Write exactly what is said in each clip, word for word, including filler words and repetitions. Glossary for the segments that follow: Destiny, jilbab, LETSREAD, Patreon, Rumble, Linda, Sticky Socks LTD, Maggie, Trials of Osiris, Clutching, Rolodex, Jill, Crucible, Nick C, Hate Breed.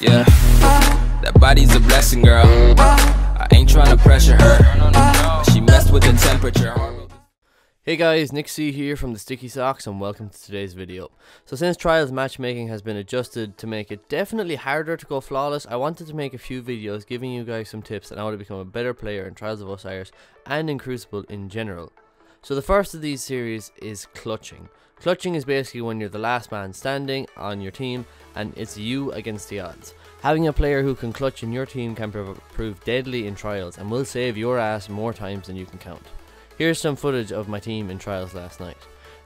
Yeah, that body's a blessing, girl. I ain't trying to pressure her. She messed with the temperature. Hey guys, Nick C here from the Sticky Socks and welcome to today's video. So since Trials matchmaking has been adjusted to make it definitely harder to go flawless, I wanted to make a few videos giving you guys some tips on how to become a better player in Trials of Osiris and in Crucible in general. So the first of these series is clutching. Clutching is basically when you're the last man standing on your team and it's you against the odds. Having a player who can clutch in your team can prov- prove deadly in Trials and will save your ass more times than you can count. Here's some footage of my team in Trials last night.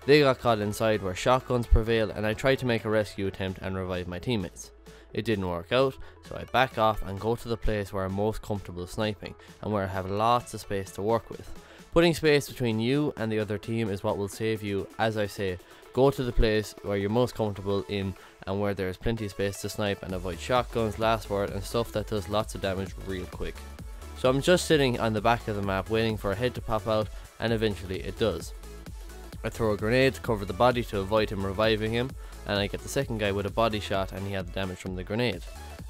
They got caught inside where shotguns prevail and I tried to make a rescue attempt and revive my teammates. It didn't work out, so I back off and go to the place where I'm most comfortable sniping and where I have lots of space to work with. Putting space between you and the other team is what will save you. As I say, go to the place where you're most comfortable in and where there is plenty of space to snipe and avoid shotguns, last word and stuff that does lots of damage real quick. So I'm just sitting on the back of the map waiting for a head to pop out, and eventually it does. I throw a grenade to cover the body to avoid him reviving him, and I get the second guy with a body shot and he had the damage from the grenade.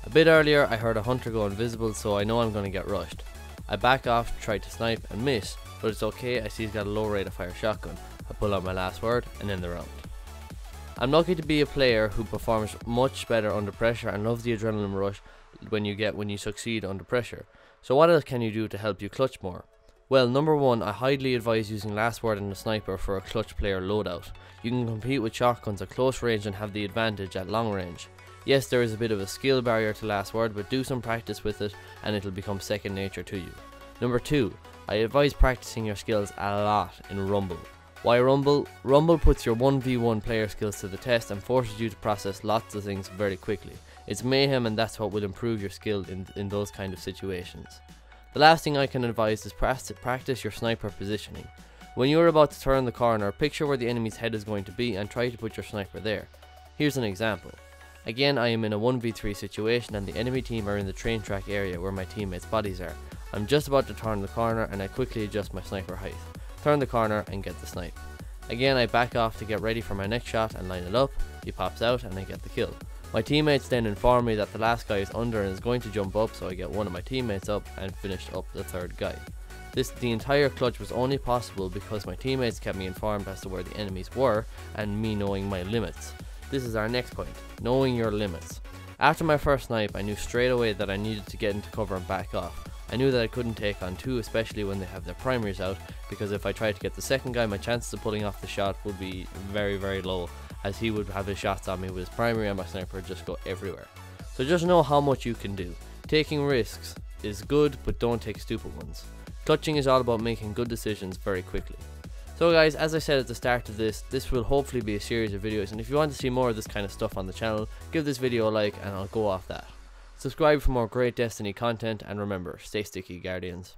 A bit earlier I heard a hunter go invisible, so I know I'm going to get rushed. I back off, try to snipe and miss, but it's okay, I see he's got a low rate of fire shotgun. I pull out my last word and end the round. I'm lucky to be a player who performs much better under pressure and loves the adrenaline rush when you get when you succeed under pressure. So what else can you do to help you clutch more? Well, number one, I highly advise using last word and a sniper for a clutch player loadout. You can compete with shotguns at close range and have the advantage at long range. Yes, there is a bit of a skill barrier to last word, but do some practice with it and it'll become second nature to you. Number two, I advise practicing your skills a lot in Rumble. Why Rumble? Rumble puts your one v one player skills to the test and forces you to process lots of things very quickly. It's mayhem and that's what will improve your skill in, in those kind of situations. The last thing I can advise is practice your sniper positioning. When you're about to turn the corner, picture where the enemy's head is going to be and try to put your sniper there. Here's an example. Again, I am in a one v three situation and the enemy team are in the train track area where my teammates' bodies are. I'm just about to turn the corner and I quickly adjust my sniper height, turn the corner and get the snipe. Again, I back off to get ready for my next shot and line it up, he pops out and I get the kill. My teammates then inform me that the last guy is under and is going to jump up, so I get one of my teammates up and finished up the third guy. This the entire clutch was only possible because my teammates kept me informed as to where the enemies were and me knowing my limits. This is our next point, knowing your limits. After my first snipe, I knew straight away that I needed to get into cover and back off. I knew that I couldn't take on two, especially when they have their primaries out, because if I tried to get the second guy, my chances of pulling off the shot would be very very low, as he would have his shots on me with his primary and my sniper would just go everywhere. So just know how much you can do. Taking risks is good, but don't take stupid ones. Clutching is all about making good decisions very quickly. So guys, as I said at the start of this, this will hopefully be a series of videos, and if you want to see more of this kind of stuff on the channel, give this video a like and I'll go off that. Subscribe for more great Destiny content, and remember, stay sticky, Guardians.